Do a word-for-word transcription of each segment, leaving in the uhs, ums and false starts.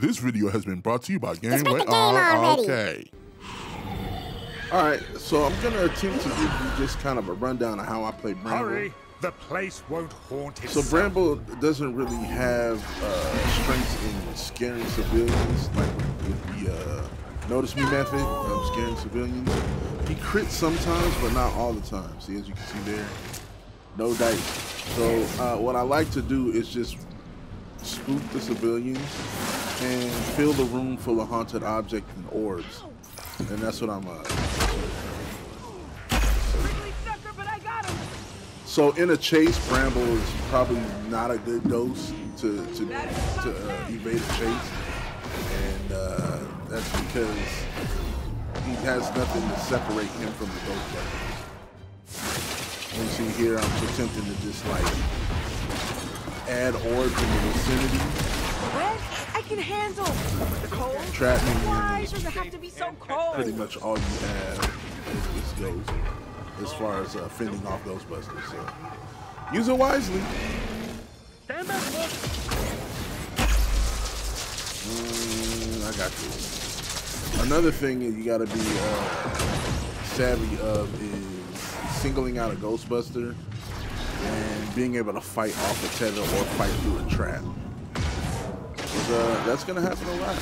This video has been brought to you by Gameway. Uh, okay. Alright, so I'm gonna attempt to give you just kind of a rundown of how I play Bramble. Hurry, the place won't haunt itself. So Bramble doesn't really have uh, strengths in scaring civilians, like with the uh, notice me method of scaring civilians. He crits sometimes, but not all the time. See, as you can see there, no dice. So uh, what I like to do is just spook the civilians and fill the room full of haunted objects and orbs. And that's what I'm uh sucker, but I got him. So in a chase, Bramble is probably not a good dose to to, to uh, evade a chase. And uh, that's because he has nothing to separate him from the ghost weapons. You see here I'm so tempted to just like add orbs in the vicinity. I can handle the cold. Trapping. Why does it have to be so cold? Pretty much all you have is this ghost, as far as uh, fending off Ghostbusters. So use it wisely. Stand back, look. Mm, I got you. Another thing that you gotta be uh, savvy of is singling out a Ghostbuster and being able to fight off a tether or fight through a trap. Uh, that's gonna happen a lot.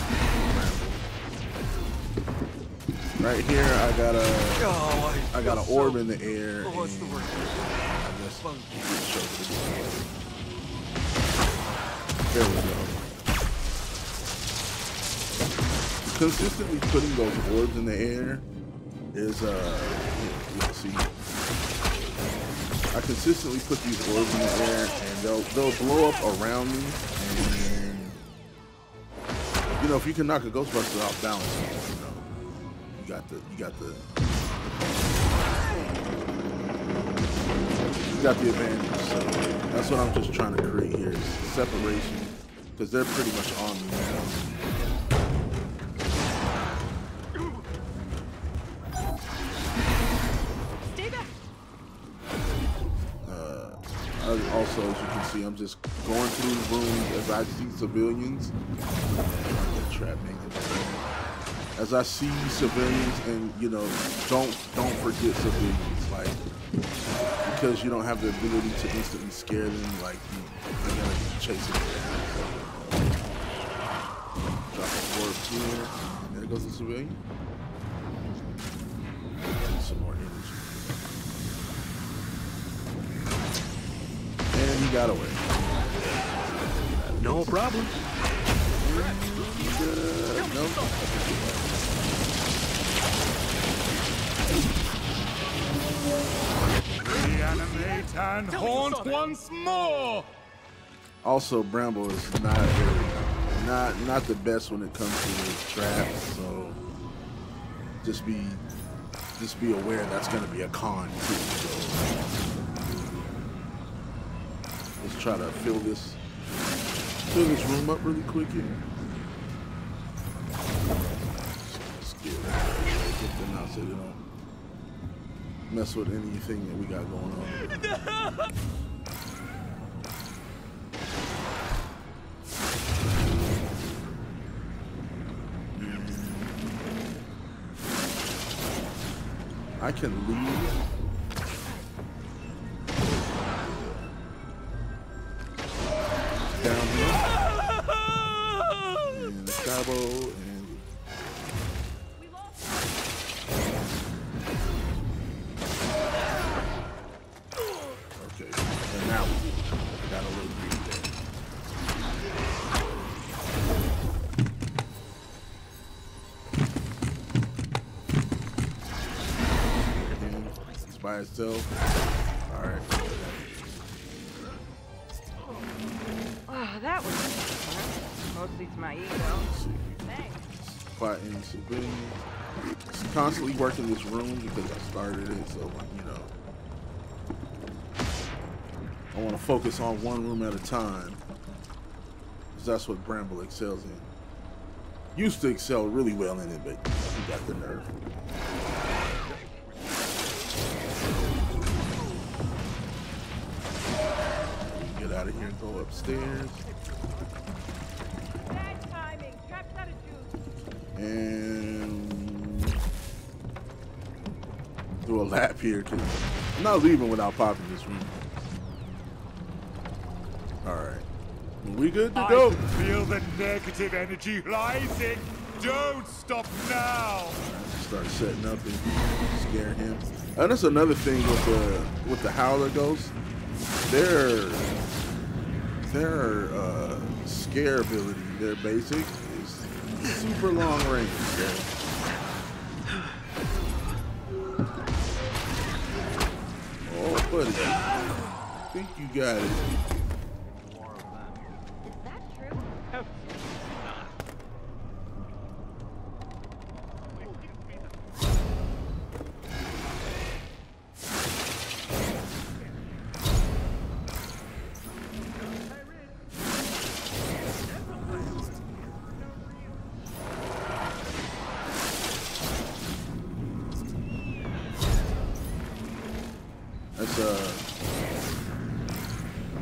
Right here, I got a, I got an orb in the air. And I just there we go. Consistently putting those orbs in the air is uh, let's see. I consistently put these orbs in the air, and they'll they'll blow up around me. And you know, if you can knock a Ghostbuster off balance, you know, you got the, you got the, you got the advantage. So that's what I'm just trying to create here, is separation, because they're pretty much on me now. Stay back. Uh, I, also, as you can see, I'm just going through the rooms as I see civilians. As I see civilians, and you know, don't don't forget civilians, like, because you don't have the ability to instantly scare them, like you gotta be chasing them. Drop a orb here, and there goes the civilian. Some more energy. And he got away. No problem. Uh, nope. Reanimate and haunt once more. Also, Bramble is not very, not not the best when it comes to his traps, so just be just be aware that's gonna be a con too. So let's try to fill this fill this room up really quick here. So you don't mess with anything that we got going on. No. I can leave. Down here. And the cabo and by itself. All right. Oh, that was fun. Mostly to my ego. Thanks. Fighting civilians. Just constantly working this room because I started it, so like, you know, I want to focus on one room at a time, because that's what Bramble excels in. Used to excel really well in it, but he got the nerve. Out of here and go upstairs. Bad timing. and do a lap here, because I'm not leaving without popping this one. Alright. We good to go. I feel the negative energy rising. Don't stop now. Start setting up and scare him. And that's another thing with the with the howler ghosts. Their their uh, scare ability, their basic, is super long range. Okay? Oh, buddy, I think you got it. That's uh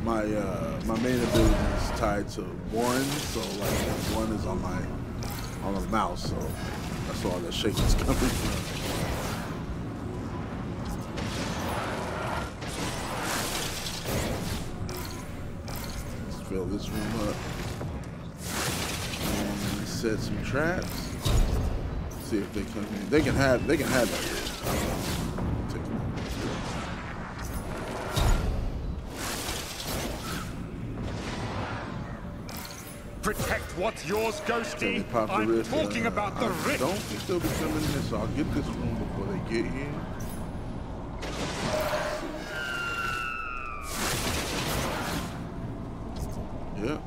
my uh my main ability is tied to one, so like one is on my on the mouse, so that's all that shaking's coming from. Let's fill this room up and set some traps. See if they come in. They can have they can have that. Protect what's yours, Ghosty. I'm rift, talking uh, about the rift. Don't think they'll be coming in, so I'll get this room before they get here. Yep.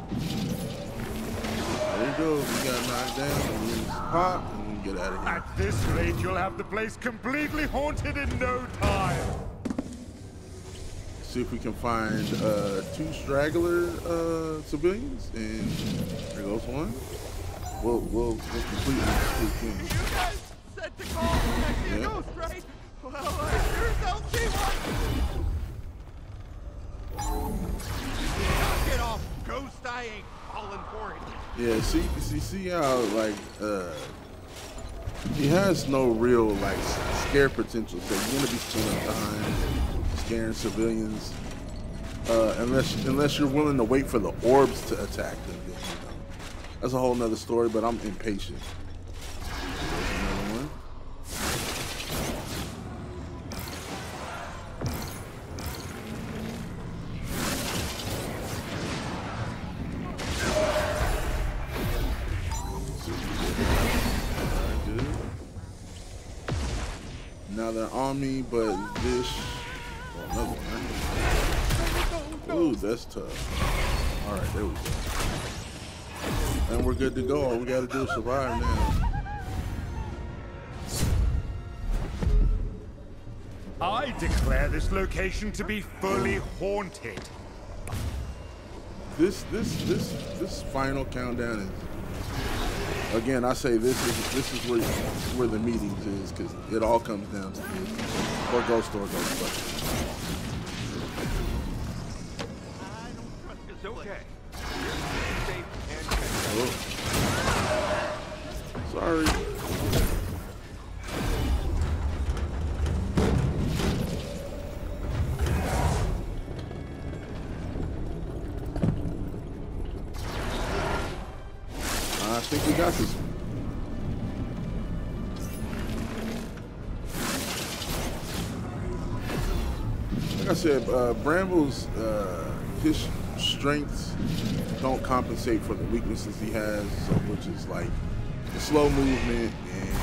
There you go. We got knocked down, and we pop, and we get out of here. At this rate, you'll have the place completely haunted in no time. See if we can find uh, two straggler uh, civilians, and there goes one. We'll, we'll, we'll complete it. You guys set the call, I see a ghost, right? Well, I sure as hell see one. Yeah, get off, ghost, I ain't falling for it. Yeah, see, see, see how, like, uh, he has no real, like, scare potential, so you're gonna be spending time scaring civilians, uh, unless unless you're willing to wait for the orbs to attack them. You know. That's a whole nother story, but I'm impatient. There's another one. Very good. Now they're on me, but this. Another one. Ooh, that's tough. All right, there we go. And we're good to go. All we got to do is survive now. I declare this location to be fully haunted. This, this, this, this final countdown is. Again, I say this is this is where where the meetings is, because it all comes down to this. Or ghost or ghost bucket. Okay. Oh. Sorry. I think we got this one. Like I said, uh, Bramble's, uh, his strengths don't compensate for the weaknesses he has, so, which is like the slow movement and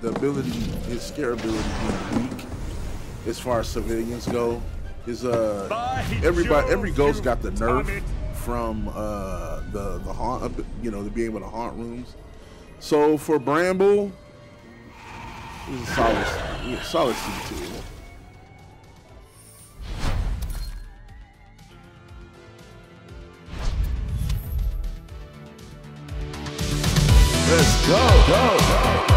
the ability, his scare ability being weak as far as civilians go. His, uh, everybody, every ghost got the nerf from uh, the, the haunt, you know, to be able to haunt rooms. So for Bramble, this is a solid, yeah, solid C two. Let's go, go, go.